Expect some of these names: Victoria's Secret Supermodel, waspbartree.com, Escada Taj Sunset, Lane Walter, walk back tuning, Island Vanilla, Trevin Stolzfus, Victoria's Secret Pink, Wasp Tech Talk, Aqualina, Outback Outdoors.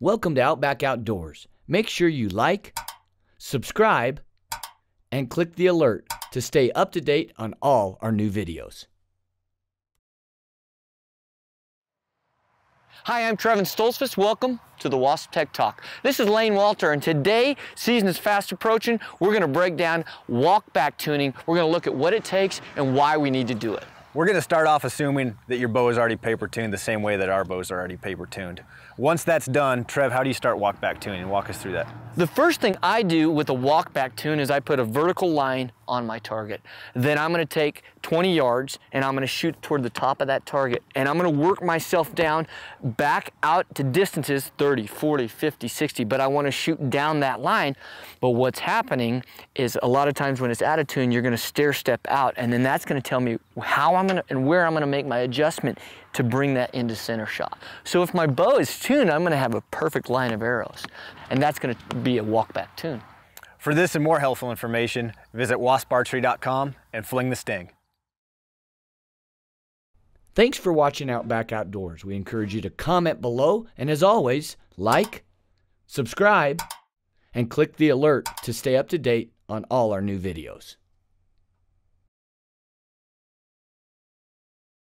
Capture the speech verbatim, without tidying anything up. Welcome to Outback Outdoors. Make sure you like, subscribe, and click the alert to stay up to date on all our new videos. Hi, I'm Trevin Stolzfus. Welcome to the Wasp Tech Talk. This is Lane Walter, and today, season is fast approaching. We're going to break down walkback tuning. We're going to look at what it takes and why we need to do it. We're going to start off assuming that your bow is already paper tuned the same way that our bows are already paper tuned. Once that's done, Trev, how do you start walkback tuning? Walk us through that. The first thing I do with a walkback tune is I put a vertical line on my target. Then I'm going to take twenty yards and I'm going to shoot toward the top of that target. And I'm going to work myself down back out to distances thirty, forty, fifty, sixty, but I want to shoot down that line. But what's happening is a lot of times when it's out of tune, you're going to stair step out, and then that's going to tell me how I'm I'm gonna, and where I'm gonna make my adjustment to bring that into center shot. So if my bow is tuned, I'm gonna have a perfect line of arrows, and that's gonna be a walkback tune. For this and more helpful information, visit wasp bar tree dot com and fling the sting. Thanks for watching Outback Outdoors. We encourage you to comment below, and as always, like, subscribe, and click the alert to stay up to date on all our new videos.